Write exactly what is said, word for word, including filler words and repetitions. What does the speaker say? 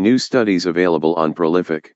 New studies available on prolific